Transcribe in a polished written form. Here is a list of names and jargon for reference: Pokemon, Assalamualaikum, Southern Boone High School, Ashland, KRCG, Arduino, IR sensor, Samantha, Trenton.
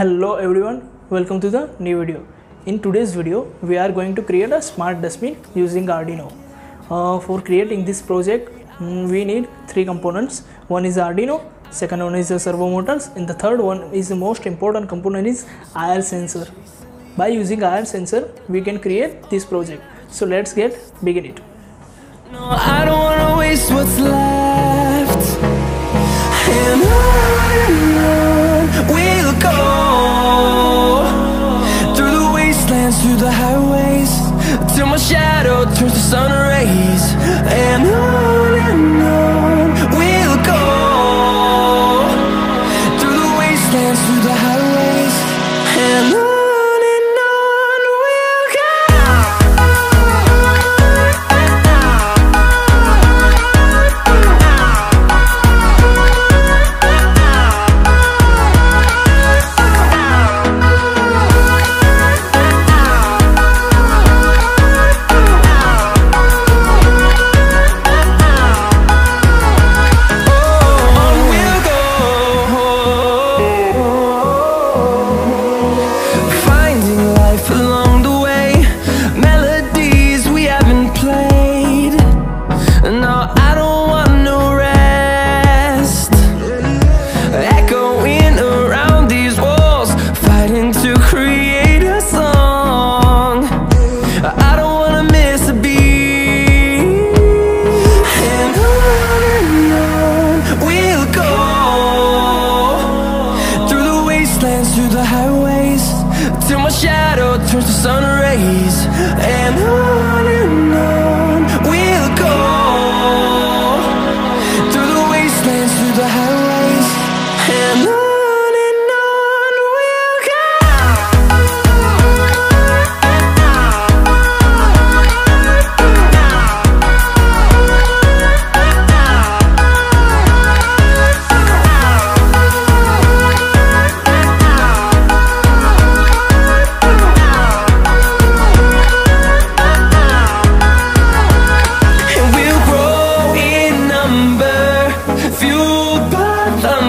Hello everyone, welcome to the new video. In today's video we are going to create a smart dustbin using Arduino. For creating this project we need three components. One is Arduino, second one is the servo motors, and the third one is the most important component is IR sensor. By using IR sensor we can create this project. So let's get begin it. No, I don't want to waste what's left. And on we'll go through the wastelands, through the highways, till my shadow turns to sun rays. And on we'll go through the wastelands, through the highways, and on. Through the highways, till my shadow turns to sun rays, and on we'll go through the wastelands, through the highways, and on.